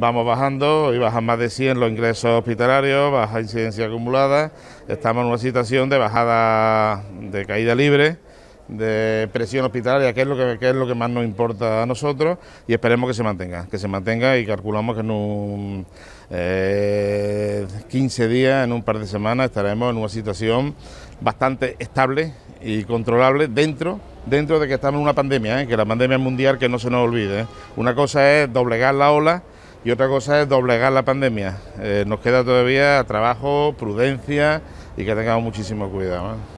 Vamos bajando y bajan más de 100 los ingresos hospitalarios, baja incidencia acumulada, estamos en una situación de bajada, de caída libre, de presión hospitalaria, que es lo que más nos importa a nosotros, y esperemos que se mantenga y calculamos que en 15 días, en un par de semanas, estaremos en una situación bastante estable y controlable dentro de que estamos en una pandemia, que la pandemia mundial, que no se nos olvide. Una cosa es doblegar la ola y otra cosa es doblegar la pandemia. Nos queda todavía trabajo, prudencia y que tengamos muchísimo cuidado.